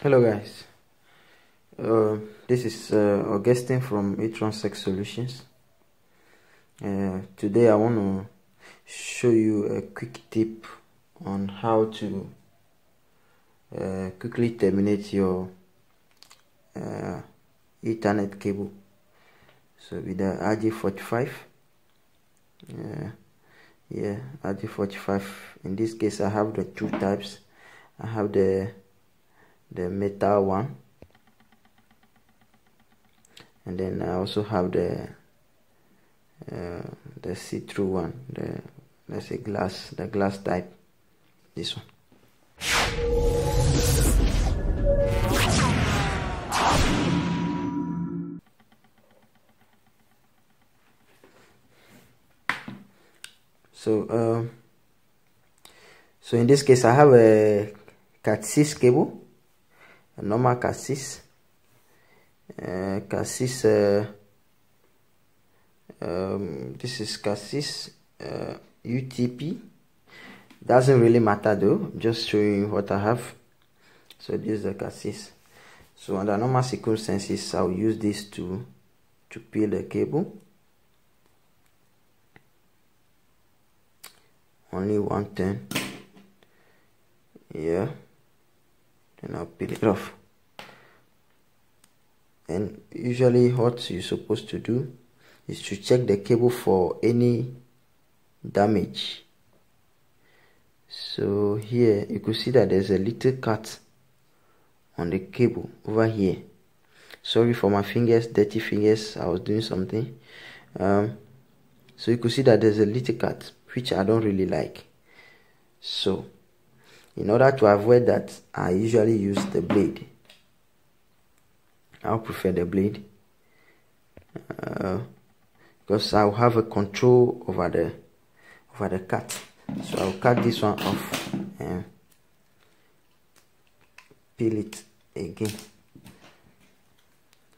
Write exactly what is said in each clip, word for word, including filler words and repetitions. Hello guys, uh, this is uh, Augustine from EtronSec Solutions. Uh, today I want to show you a quick tip on how to uh, quickly terminate your uh, Ethernet cable. So with the R J forty-five, uh, yeah, R J forty-five. In this case, I have the two types. I have the the metal one, and then I also have the uh, the see-through one, the let's say glass, the glass type, this one. So um, so in this case I have a cat six cable, a normal cat six, uh, cat six, uh, um, this is cat six uh, U T P. Doesn't really matter though, just showing you what I have. So this is the cat six. So under normal circumstances, I'll use this to to peel the cable. Only one ten, yeah. Then I'll peel it off. And usually what you're supposed to do is to check the cable for any damage. So here you could see that there's a little cut on the cable over here. Sorry for my fingers, dirty fingers, I was doing something. Um, so you could see that there's a little cut, which I don't really like. So in order to avoid that, I usually use the blade. I'll prefer the blade uh, because I'll have a control over the over the cut. So I'll cut this one off and peel it again.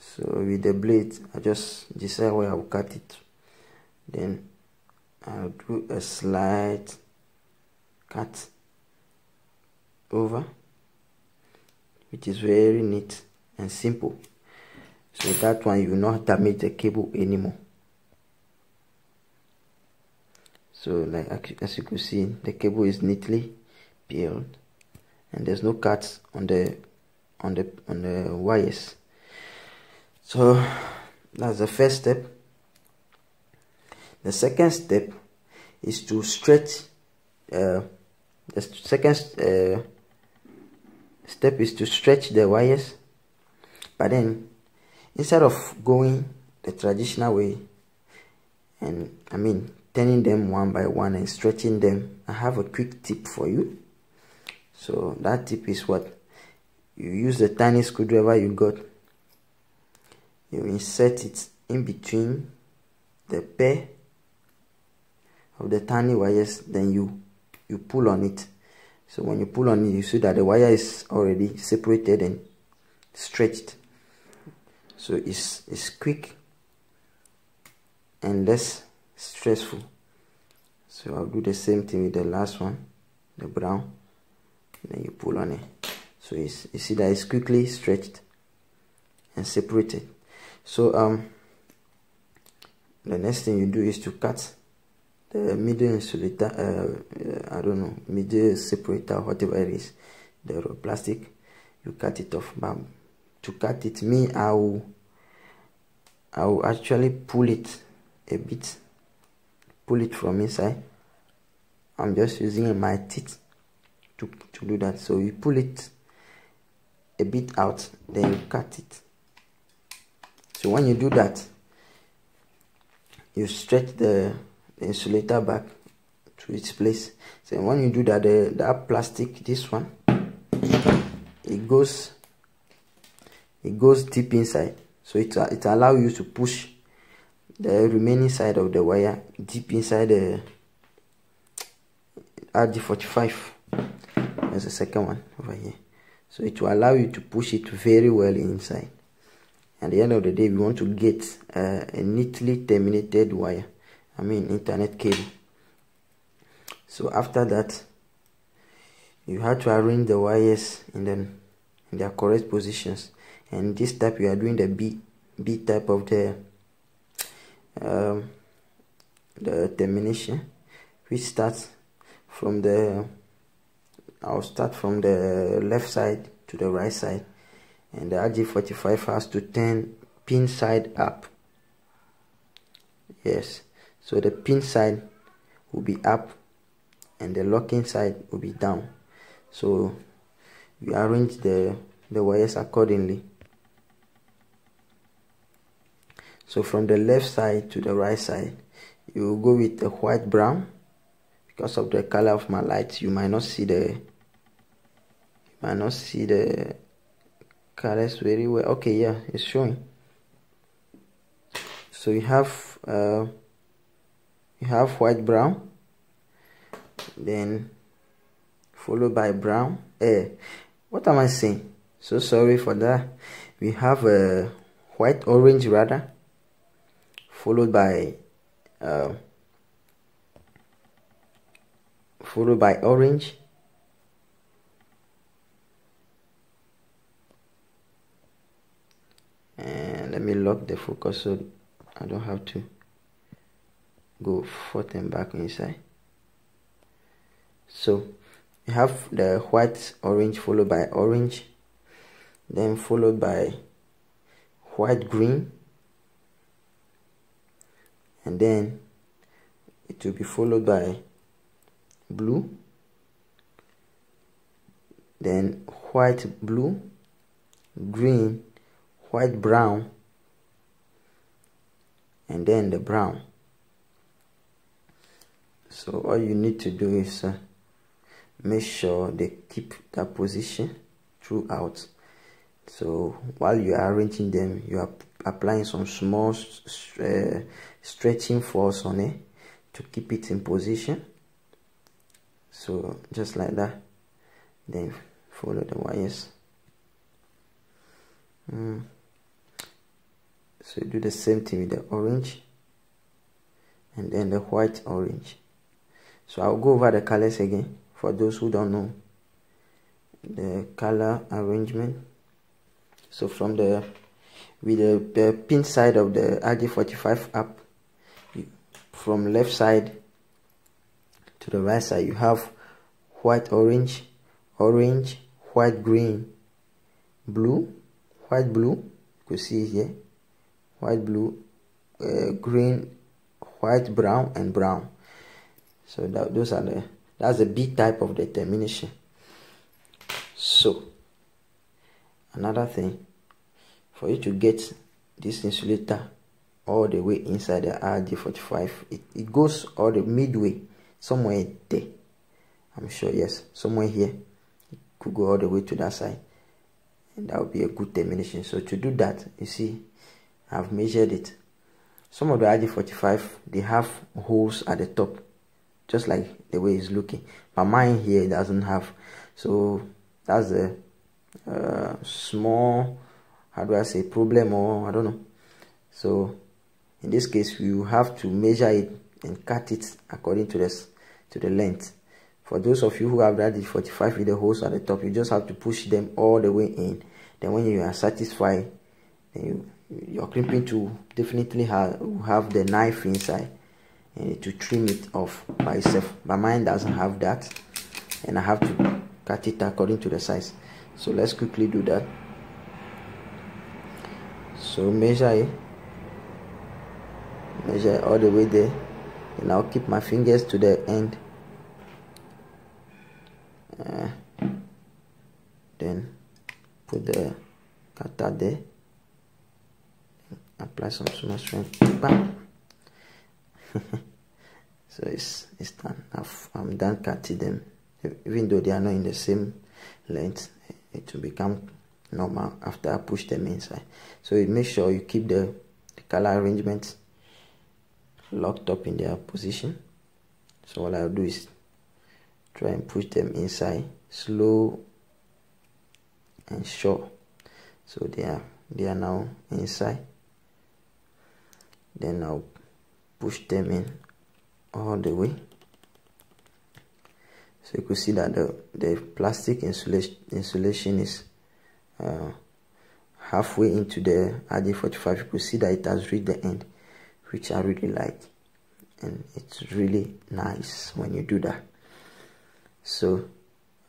So with the blade, I just decide where I'll cut it. Then I'll do a slight cut over, which is very neat and simple, so that one you will not damage the cable anymore. So like as you can see, the cable is neatly peeled and there's no cuts on the on the on the wires. So that's the first step. The second step is to stretch uh, the second uh, step is to stretch the wires, but then instead of going the traditional way, and I mean turning them one by one and stretching them, I have a quick tip for you. So that tip is what? You use the tiny screwdriver you got, you insert it in between the pair of the tiny wires, then you you pull on it. So when you pull on it, you see that the wire is already separated and stretched. So it's it's quick and less stressful. So I'll do the same thing with the last one, the brown, and then you pull on it. So it's, you see that it's quickly stretched and separated. So um the next thing you do is to cut the middle insulator, uh, I don't know, middle separator, whatever it is, the plastic. You cut it off. But to cut it, me, I will, I will actually pull it a bit, pull it from inside. I'm just using my teeth to to do that. So you pull it a bit out, then you cut it. So when you do that, you stretch the insulator back to its place. So when you do that, the, that plastic, this one, it goes it goes deep inside. So it, it allows you to push the remaining side of the wire deep inside the R J forty-five. There's the second one over here. So it will allow you to push it very well inside. At the end of the day, we want to get uh, a neatly terminated wire, I mean internet cable. So after that, you have to arrange the wires in the, in their correct positions. And this type you are doing the B B type of the um, the termination, which starts from the I'll start from the left side to the right side, and the R J forty-five has to turn pin side up. Yes, so the pin side will be up and the locking side will be down. So you arrange the the wires accordingly. So from the left side to the right side, you will go with the white brown. Because of the color of my lights, you might not see the you might not see the colors very well. Okay, yeah, it's showing. So you have uh, you have white brown, then followed by brown. Eh, what am I saying? So sorry for that. We have a uh, white orange rather, followed by uh, followed by orange, and let me lock the focus so I don't have to go forth and back inside. So you have the white orange followed by orange, then followed by white green, and then it will be followed by blue, then white blue, green, white brown, and then the brown. So all you need to do is uh, make sure they keep that position throughout. So while you are arranging them, you are applying some small uh, stretching force on it to keep it in position. So just like that, then follow the wires. Mm. So do the same thing with the orange and then the white orange. So I'll go over the colors again for those who don't know the color arrangement. So from the with the, the pin side of the R J forty-five up, from left side to the right side, you have white orange, orange, white green, blue, white blue, you can see here, white blue, uh, green, white brown, and brown. So that, those are the that's the B type of the termination. So another thing, for you to get this insulator all the way inside the R J forty-five, it, it goes all the midway. Somewhere there, I'm sure, yes, somewhere here, it could go all the way to that side, and that would be a good termination. So to do that, you see, I've measured it. Some of the R J forty-five, they have holes at the top, just like the way it's looking, but mine here doesn't have. So that's a uh, small, how do I say, problem, or I don't know. So in this case, you have to measure it and cut it according to this to the length. For those of you who have that R J forty-five with the holes at the top, you just have to push them all the way in. Then when you are satisfied, then you, your crimping tool definitely have have the knife inside and to trim it off by itself. But mine doesn't have that, and I have to cut it according to the size. So let's quickly do that. So measure it, measure all the way there. And I'll keep my fingers to the end, uh, then put the cutter there, apply some small strength. Bam. So it's it's done. I've, I'm done cutting them. Even though they are not in the same length, it will become normal after I push them inside. So you make sure you keep the, the color arrangements locked up in their position. So what I'll do is try and push them inside, slow and sure. So they are they are now inside. Then I'll push them in all the way. So you could see that the the plastic insulation insulation is uh, halfway into the R J forty-five, you could see that it has reached the end, which I really like, and it's really nice when you do that. So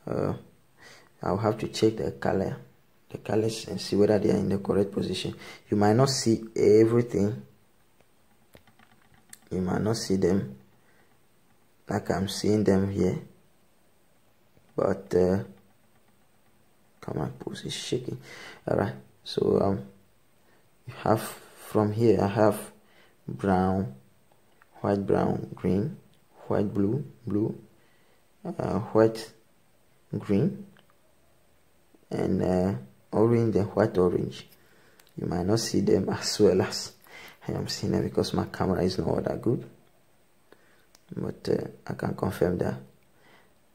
uh, I'll have to check the color, the colors, and see whether they are in the correct position. You might not see everything, you might not see them like I'm seeing them here, but uh, come on, pose is shaking. All right, so um, you have from here, I have brown, white, brown, green, white, blue, blue, uh, white, green, and uh, orange and white, orange. You might not see them as well as I am seeing them because my camera is not all that good, but uh, I can confirm that.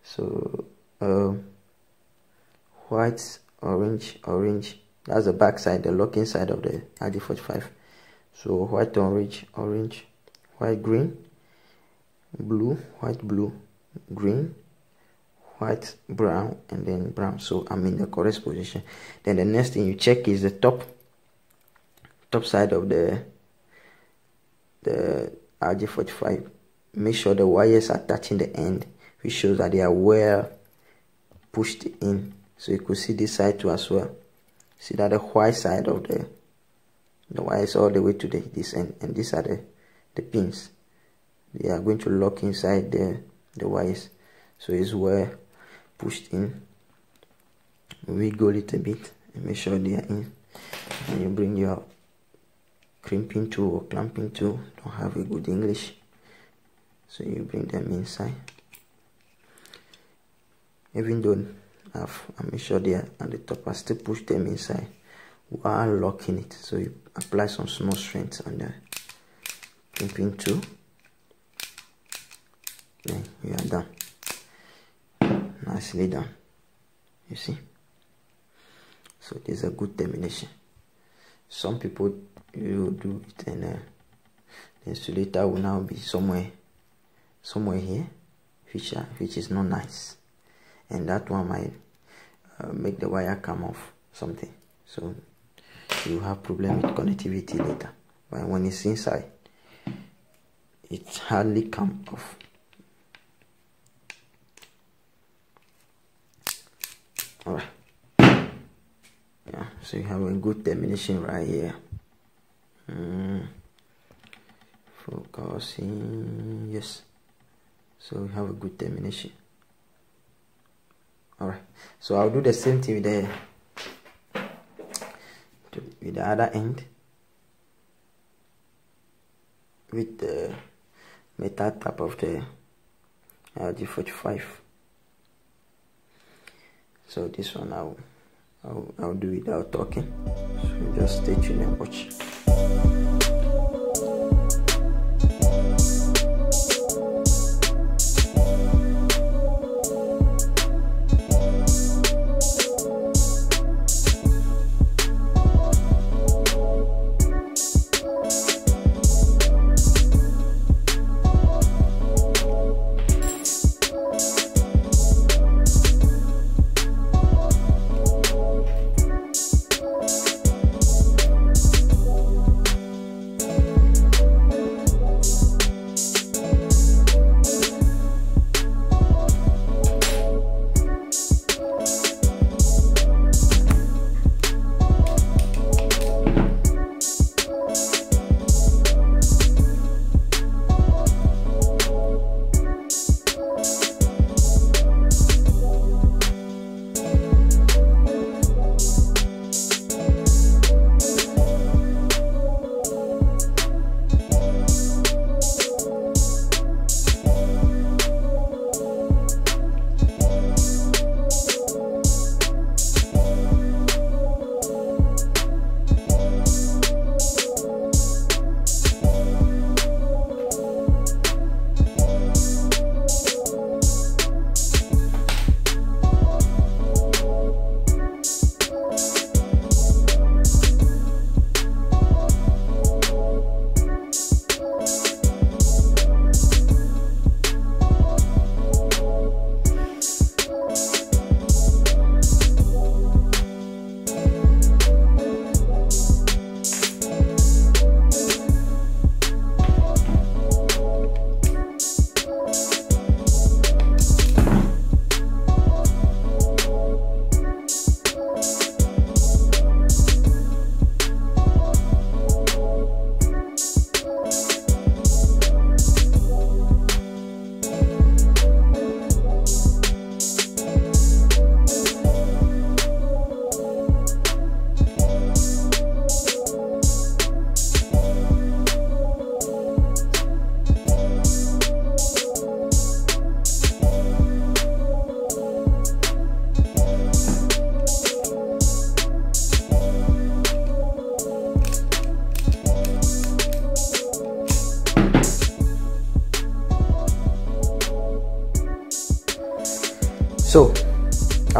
So uh, white, orange, orange, that's the back side, the locking side of the R J forty-five. So white, orange, orange, white, green, blue, white, blue, green, white, brown, and then brown. So I'm in the correct position. Then the next thing you check is the top top side of the the R J forty-five. Make sure the wires are touching the end, which shows that they are well pushed in. So you could see this side too as well. See that the white side of the the wires all the way to the this end, and these are the the pins. They are going to lock inside the the wires. So it's well pushed in. Wiggle a little bit and make sure they are in. And you bring your crimping tool or clamping tool. Don't have a good English, so you bring them inside. Even though I've, I make sure they are on the top, I still push them inside while locking it. So you apply some small strength on the crimping tool. Then you are done. Nicely done. You see. So it is a good termination. Some people you do it and uh, the insulator will now be somewhere, somewhere here, which uh, which is not nice, and that one might uh, make the wire come off something. So you have problem with connectivity later. But when it's inside, it hardly come off. Alright, yeah, so you have a good termination right here. Mm. Focusing, yes, so you have a good termination. Alright, so I'll do the same thing with the with the other end, with the metal tap of the R J forty-five. So this one I'll, I'll, I'll do without talking, so just stay tuned and watch.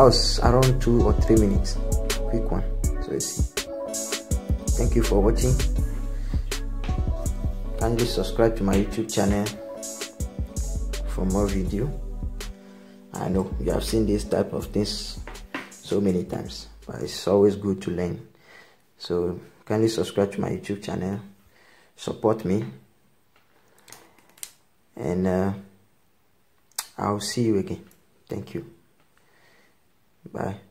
that was around two or three minutes, quick one. So let's see. Thank you for watching. Kindly subscribe to my YouTube channel for more video. I know you have seen this type of things so many times, but it's always good to learn. So kindly subscribe to my YouTube channel, support me, and uh, I'll see you again. Thank you. Bye.